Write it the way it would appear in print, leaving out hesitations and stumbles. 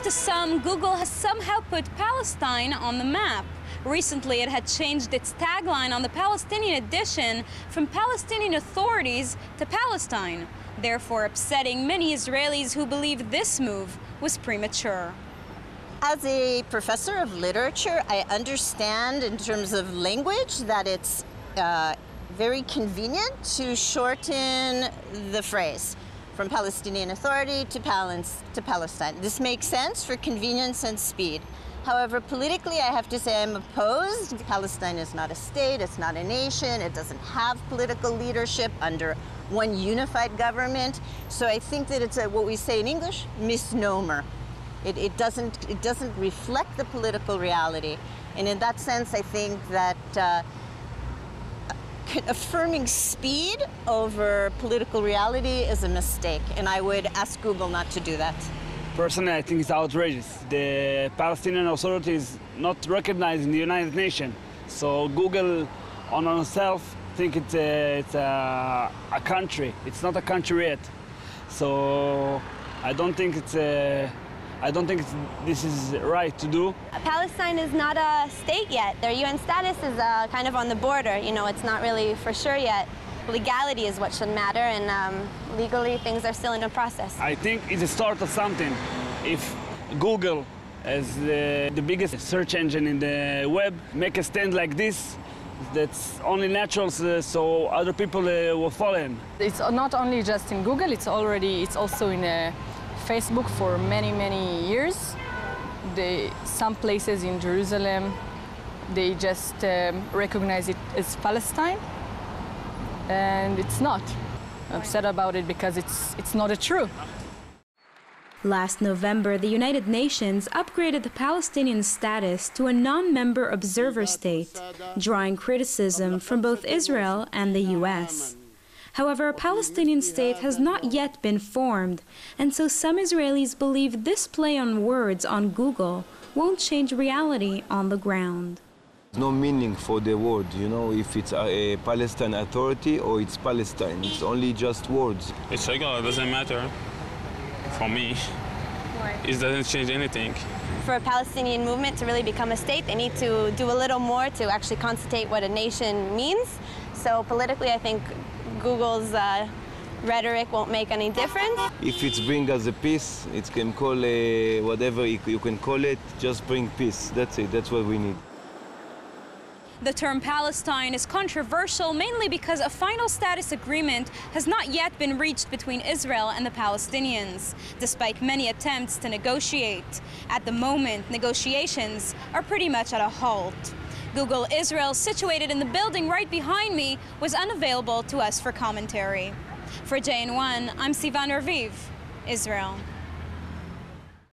appears to some, Google has somehow put Palestine on the map. Recently, it had changed its tagline on the Palestinian edition from Palestinian authorities to Palestine, therefore upsetting many Israelis who believe this move was premature. As a professor of literature, I understand in terms of language that it's very convenient to shorten the phrase from Palestinian Authority to Palestine. This makes sense for convenience and speed. However, politically, I have to say I'm opposed. Palestine is not a state, it's not a nation, it doesn't have political leadership under one unified government. So I think that it's a, what we say in English, misnomer. It doesn't reflect the political reality. And in that sense, I think that affirming speed over political reality is a mistake. And I would ask Google not to do that. Personally, I think it's outrageous. The Palestinian Authority is not recognized in the United Nations. So Google on itself think it's a country. It's not a country yet. So I don't think this is right to do. Palestine is not a state yet. Their UN status is kind of on the border. You know, it's not really for sure yet. Legality is what should matter, and legally things are still in the process. I think it's a start of something. If Google, as the biggest search engine in the web, make a stand like this, that's only natural, so other people will follow him. It's not only just in Google, it's also in Facebook for many, many years. Some places in Jerusalem, they just recognize it as Palestine. And it's not. I'm upset about it because it's not true. Last November, the United Nations upgraded the Palestinian status to a non-member observer state, drawing criticism from both Israel and the U.S. However, a Palestinian state has not yet been formed, and so some Israelis believe this play on words on Google won't change reality on the ground. No meaning for the word, you know, if it's a Palestine Authority or it's Palestine. It's only just words. It's legal, it doesn't matter for me. Why? It doesn't change anything. For a Palestinian movement to really become a state, they need to do a little more to actually constitute what a nation means. So politically, I think Google's rhetoric won't make any difference. If it's bring us a peace, it can call whatever you can call it, just bring peace. That's it, that's what we need. The term Palestine is controversial mainly because a final status agreement has not yet been reached between Israel and the Palestinians, despite many attempts to negotiate. At the moment, negotiations are pretty much at a halt. Google Israel, situated in the building right behind me, was unavailable to us for commentary. For JN1, I'm Sivan Raviv, Israel.